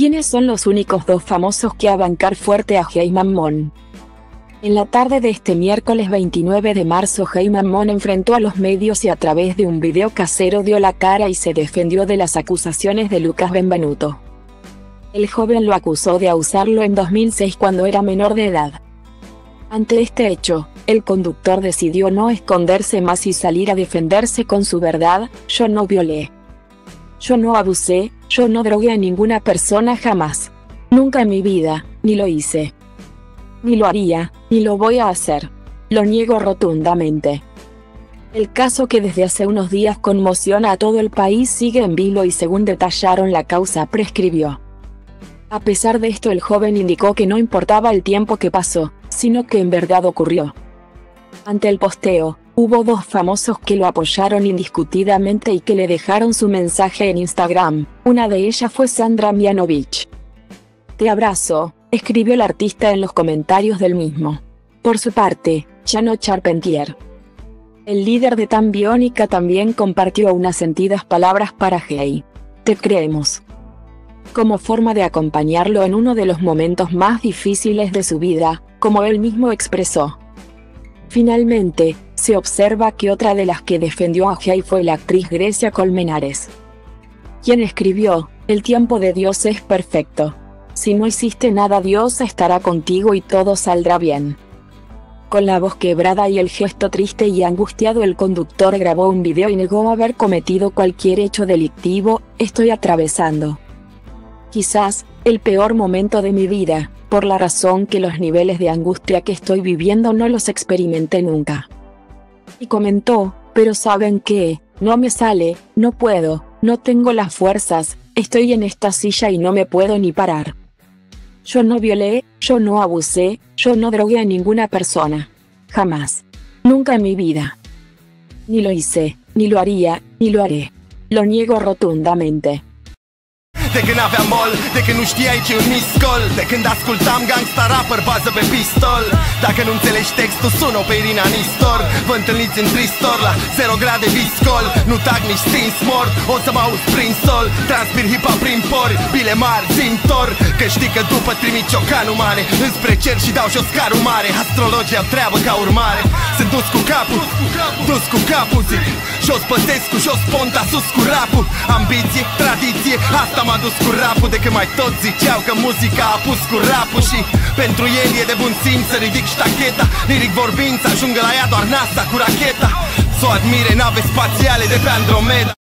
¿Quiénes son los únicos dos famosos que a bancar fuerte a Jey Mammón? En la tarde de este miércoles 29 de marzo, Jey Mammón enfrentó a los medios y a través de un video casero dio la cara y se defendió de las acusaciones de Lucas Benvenuto. El joven lo acusó de abusarlo en 2006 cuando era menor de edad. Ante este hecho, el conductor decidió no esconderse más y salir a defenderse con su verdad: yo no violé. Yo no abusé, yo no drogué a ninguna persona jamás. Nunca en mi vida, ni lo hice. Ni lo haría, ni lo voy a hacer. Lo niego rotundamente. El caso, que desde hace unos días conmociona a todo el país, sigue en vilo y, según detallaron, la causa prescribió. A pesar de esto, el joven indicó que no importaba el tiempo que pasó, sino que en verdad ocurrió. Ante el posteo, hubo dos famosos que lo apoyaron indiscutidamente y que le dejaron su mensaje en Instagram. Una de ellas fue Sandra Mianovich. Te abrazo, escribió el artista en los comentarios del mismo. Por su parte, Chano Charpentier, el líder de Tan Bionica, también compartió unas sentidas palabras para Jey. Te creemos, como forma de acompañarlo en uno de los momentos más difíciles de su vida, como él mismo expresó. Finalmente, se observa que otra de las que defendió a Jey fue la actriz Grecia Colmenares, quien escribió: el tiempo de Dios es perfecto. Si no hiciste nada, Dios estará contigo y todo saldrá bien. Con la voz quebrada y el gesto triste y angustiado, el conductor grabó un video y negó haber cometido cualquier hecho delictivo. Estoy atravesando, quizás, el peor momento de mi vida, por la razón que los niveles de angustia que estoy viviendo no los experimenté nunca. Y comentó: pero ¿saben qué? No me sale, no puedo, no tengo las fuerzas, estoy en esta silla y no me puedo ni parar. Yo no violé, yo no abusé, yo no drogué a ninguna persona. Jamás. Nunca en mi vida. Ni lo hice, ni lo haría, ni lo haré. Lo niego rotundamente. De când aveam mol, de când nu știai ce-i un miscol, de când ascultam gangsta rapper, bază pe pistol. Dacă nu înțelegi textul, sună pe Irina Nistor. Vă întâlniți în tristor la 0 grade viscol. Nu tag nici stins mort, o să mă auzi prin sol. Transpir hipa prin pori, bile mari zintor. Că știi că după trimit ciocanul mare înspre cer și dau jos carul mare. Astrologia treabă ca urmare. Sunt dus cu capul, dus cu capul, zic jos Băsescu, jos Ponta, sus cu rapul. Ambiție, tradiție, asta m-a dus cu rapul. De când mai toți ziceau că muzica a pus cu rapul și pentru el e de bun simț să ridic ștacheta. Liric vorbind să ajungă la ea doar NASA cu racheta. S-o admire nave spațiale de pe Andromeda.